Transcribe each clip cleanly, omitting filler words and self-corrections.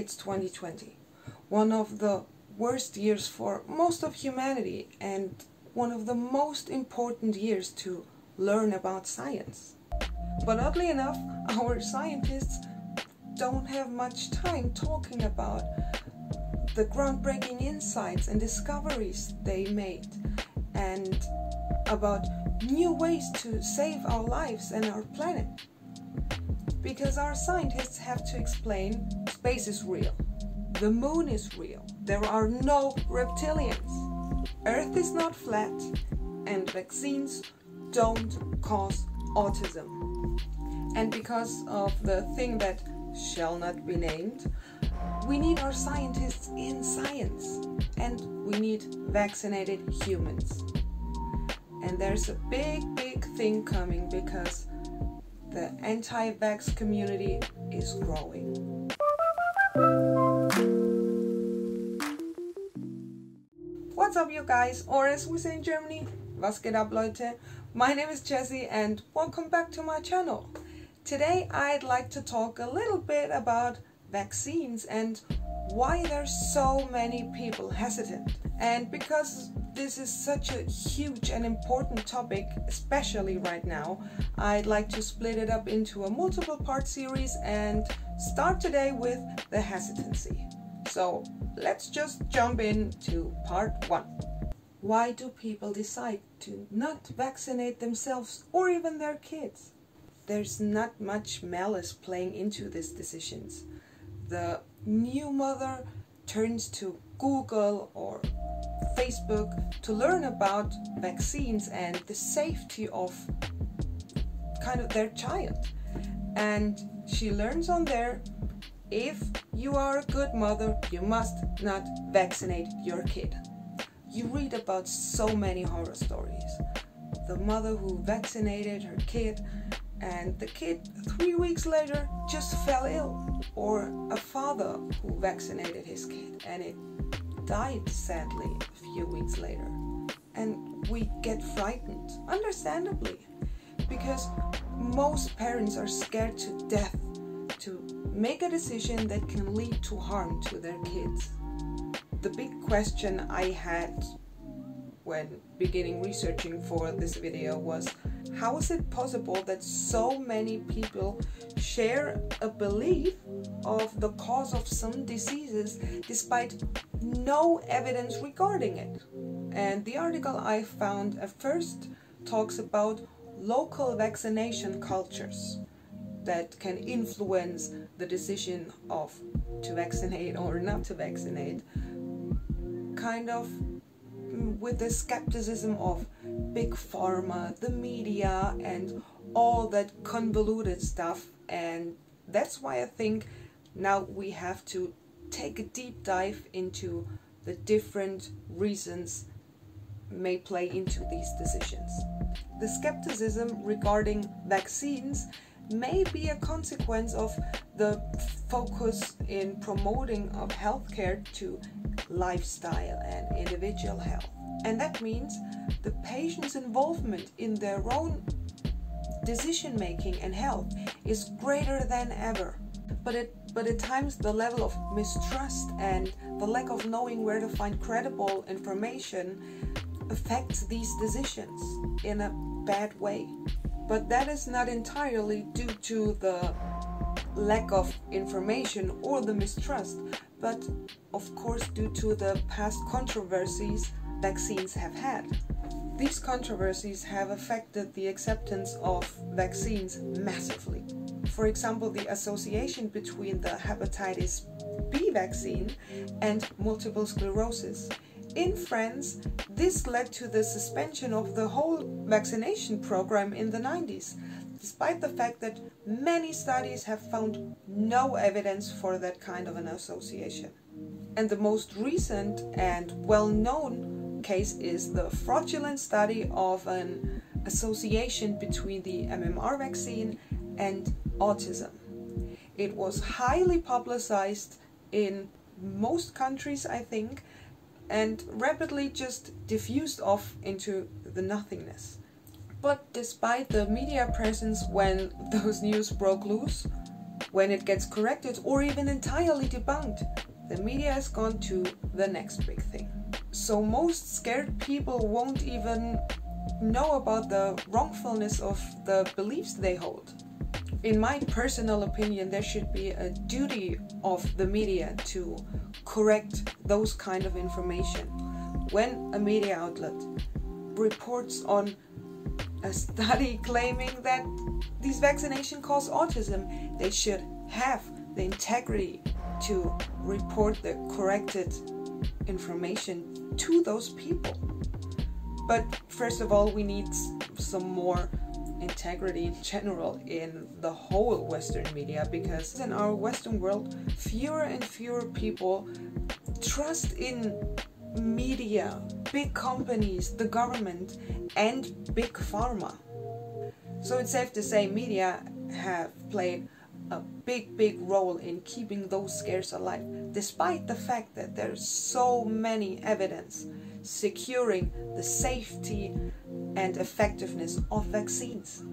it's 2020, one of the worst years for most of humanity and one of the most important years to learn about science. But oddly enough, our scientists don't have much time talking about the groundbreaking insights and discoveries they made and about new ways to save our lives and our planet. Because our scientists have to explain space is real, the moon is real, there are no reptilians, Earth is not flat, and vaccines don't cause autism. And because of the thing that shall not be named, we need our scientists in science, and we need vaccinated humans. And there's a big thing coming because the anti-vax community is growing. What's up, you guys? Or as we say in Germany, was geht ab, Leute? My name is Jessie and welcome back to my channel. Today I'd like to talk a little bit about vaccines and why there's so many people hesitant. And because this is such a huge and important topic, especially right now, I'd like to split it up into a multiple part series and start today with the hesitancy. So let's just jump into part one. Why do people decide to not vaccinate themselves or even their kids? There's not much malice playing into these decisions. The new mother turns to Google or Facebook to learn about vaccines and the safety of kind of their child, and she learns on there, if you are a good mother you must not vaccinate your kid. You read about so many horror stories, the mother who vaccinated her kid and the kid 3 weeks later just fell ill, or a father who vaccinated his kid and it died sadly a few weeks later. And we get frightened, understandably, because most parents are scared to death to make a decision that can lead to harm to their kids. The big question I had when beginning researching for this video was, how is it possible that so many people share a belief of the cause of some diseases despite no evidence regarding it? And the article I found at first talks about local vaccination cultures that can influence the decision of to vaccinate or not to vaccinate, kind of with the skepticism of big pharma, the media, and all that convoluted stuff. And that's why I think now we have to take a deep dive into the different reasons may play into these decisions. The skepticism regarding vaccines may be a consequence of the focus in promoting of healthcare to lifestyle and individual health. And that means the patient's involvement in their own decision-making and health is greater than ever. But at times the level of mistrust and the lack of knowing where to find credible information affects these decisions in a bad way. But that is not entirely due to the lack of information or the mistrust, but of course due to the past controversies vaccines have had. These controversies have affected the acceptance of vaccines massively. For example, the association between the hepatitis B vaccine and multiple sclerosis. In France, this led to the suspension of the whole vaccination program in the 90s, despite the fact that many studies have found no evidence for that kind of an association. And the most recent and well-known case is the fraudulent study of an association between the MMR vaccine and autism. It was highly publicized in most countries, I think, and rapidly just diffused off into the nothingness. But despite the media presence when those news broke loose, When it gets corrected or even entirely debunked, the media has gone to the next big thing. So most scared people won't even know about the wrongfulness of the beliefs they hold. In my personal opinion, there should be a duty of the media to correct those kind of information. When a media outlet reports on a study claiming that these vaccinations cause autism, they should have the integrity to report the corrected information to those people. But first of all, we need some more integrity in general in the whole Western media, because in our Western world, fewer and fewer people trust in media, big companies, the government, and big pharma. So it's safe to say media have played a big role in keeping those scares alive, despite the fact that there's so many evidence securing the safety and effectiveness of vaccines.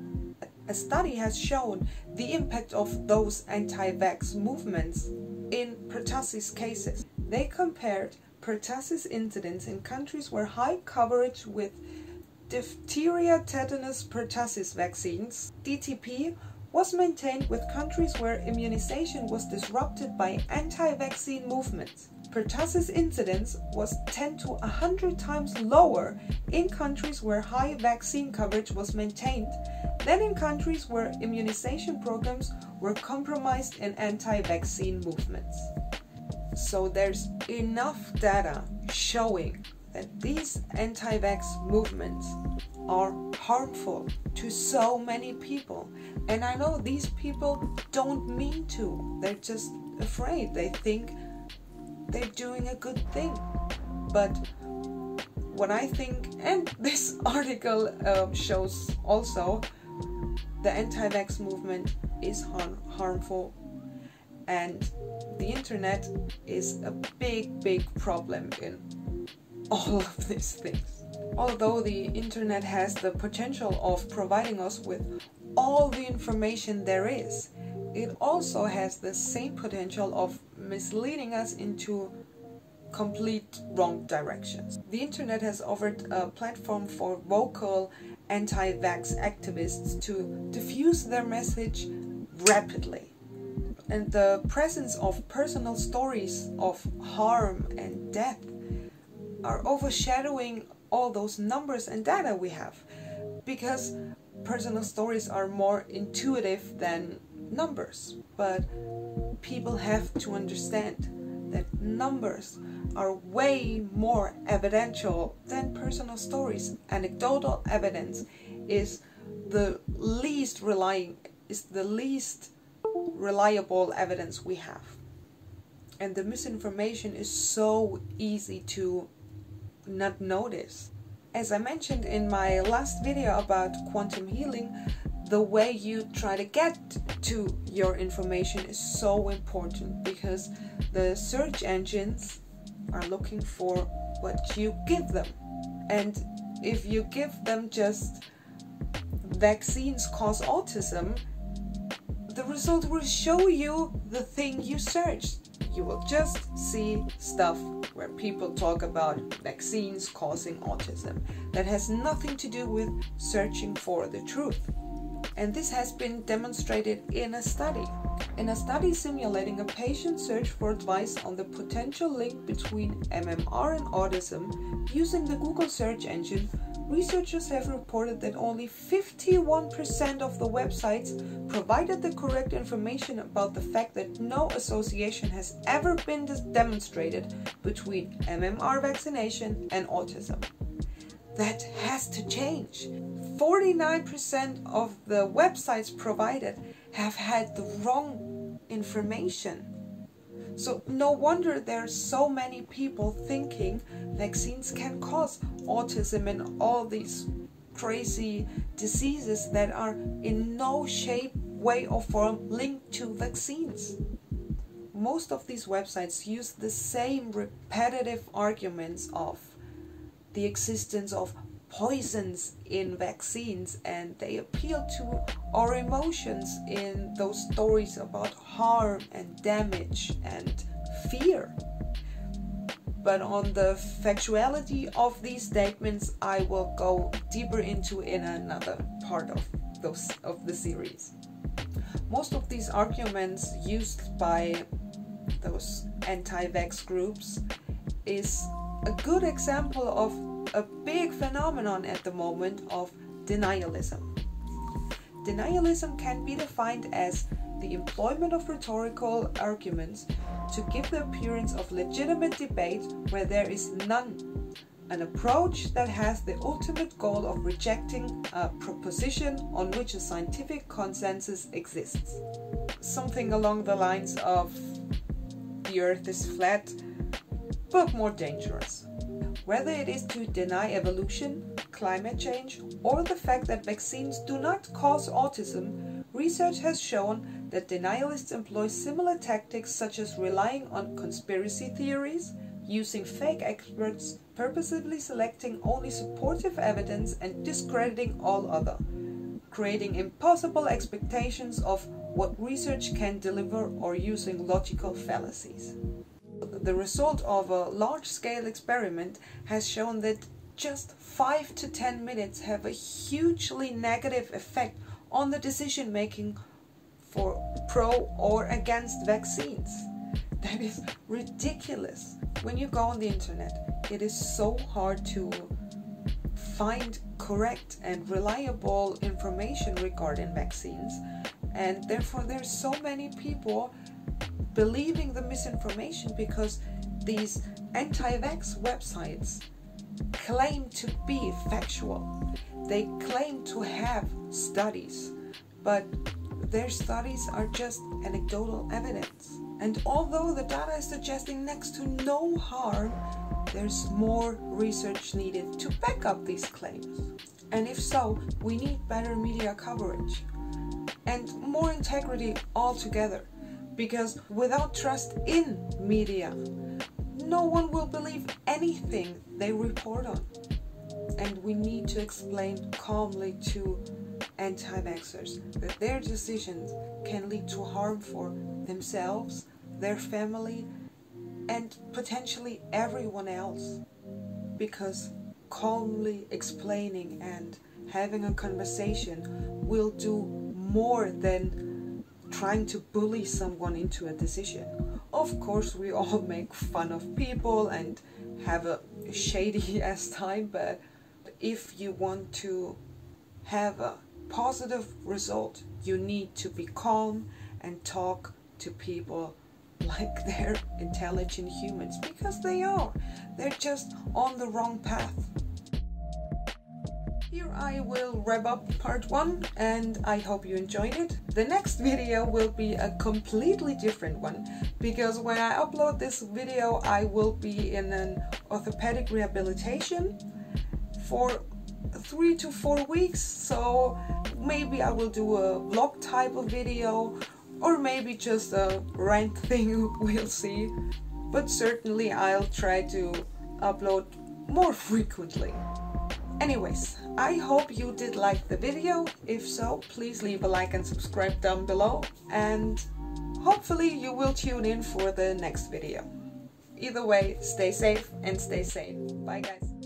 A study has shown the impact of those anti-vax movements in pertussis cases. They compared pertussis incidents in countries where high coverage with diphtheria, tetanus, pertussis vaccines, DTP, was maintained with countries where immunization was disrupted by anti-vaccine movements. Pertussis incidence was 10 to 100 times lower in countries where high vaccine coverage was maintained than in countries where immunization programs were compromised in anti-vaccine movements. So there's enough data showing that these anti-vax movements are harmful to so many people. And I know these people don't mean to. They're just afraid. They think they're doing a good thing. But what I think, and this article shows also, the anti-vax movement is harmful, and the internet is a big problem in all of these things. Although the internet has the potential of providing us with all the information there is, it also has the same potential of misleading us into complete wrong directions. The internet has offered a platform for vocal anti-vax activists to diffuse their message rapidly. And the presence of personal stories of harm and death are overshadowing all those numbers and data we have, because personal stories are more intuitive than numbers. But people have to understand that numbers are way more evidential than personal stories. Anecdotal evidence is the least reliable evidence we have, and the misinformation is so easy to not notice. As I mentioned in my last video about quantum healing, the way you try to get to your information is so important, because the search engines are looking for what you give them. And if you give them just vaccines cause autism, the result will show you the thing you searched. You will just see stuff where people talk about vaccines causing autism. That has nothing to do with searching for the truth. And this has been demonstrated in a study. In a study simulating a patient search for advice on the potential link between MMR and autism using the Google search engine, researchers have reported that only 51% of the websites provided the correct information about the fact that no association has ever been demonstrated between MMR vaccination and autism. That has to change. 49% of the websites provided have had the wrong information. So no wonder there are so many people thinking vaccines can cause autism and all these crazy diseases that are in no shape, way or form linked to vaccines. Most of these websites use the same repetitive arguments of the existence of poisons in vaccines, and they appeal to our emotions in those stories about harm and damage and fear. But on the factuality of these statements, I will go deeper into in another part of the series. Most of these arguments used by those anti-vax groups is a good example of a big phenomenon at the moment of denialism. Denialism can be defined as the employment of rhetorical arguments to give the appearance of legitimate debate where there is none, an approach that has the ultimate goal of rejecting a proposition on which a scientific consensus exists. Something along the lines of the earth is flat, but more dangerous. Whether it is to deny evolution, climate change, or the fact that vaccines do not cause autism, research has shown that denialists employ similar tactics, such as relying on conspiracy theories, using fake experts, purposefully selecting only supportive evidence and discrediting all other, creating impossible expectations of what research can deliver, or using logical fallacies. The result of a large-scale experiment has shown that just 5 to 10 minutes have a hugely negative effect on the decision-making for pro or against vaccines. That is ridiculous. When you go on the internet, it is so hard to find correct and reliable information regarding vaccines, and therefore there's so many people believing the misinformation because these anti-vax websites claim to be factual. They claim to have studies, but their studies are just anecdotal evidence. And although the data is suggesting next to no harm, there's more research needed to back up these claims. And if so, we need better media coverage and more integrity altogether. Because without trust in media, no one will believe anything they report on. And we need to explain calmly to anti-vaxxers that their decisions can lead to harm for themselves, their family, and potentially everyone else. Because calmly explaining and having a conversation will do more than trying to bully someone into a decision. Of course, we all make fun of people and have a shady ass time, but if you want to have a positive result, you need to be calm and talk to people like they're intelligent humans, because they are. They're just on the wrong path. Here I will wrap up part 1, and I hope you enjoyed it. The next video will be a completely different one, because when I upload this video I will be in an orthopedic rehabilitation for 3 to 4 weeks, so maybe I will do a vlog type of video, or maybe just a rant thing, we'll see. But certainly I'll try to upload more frequently. Anyways, I hope you did like the video. If so, please leave a like and subscribe down below, and hopefully you will tune in for the next video. Either way, stay safe and stay sane. Bye guys.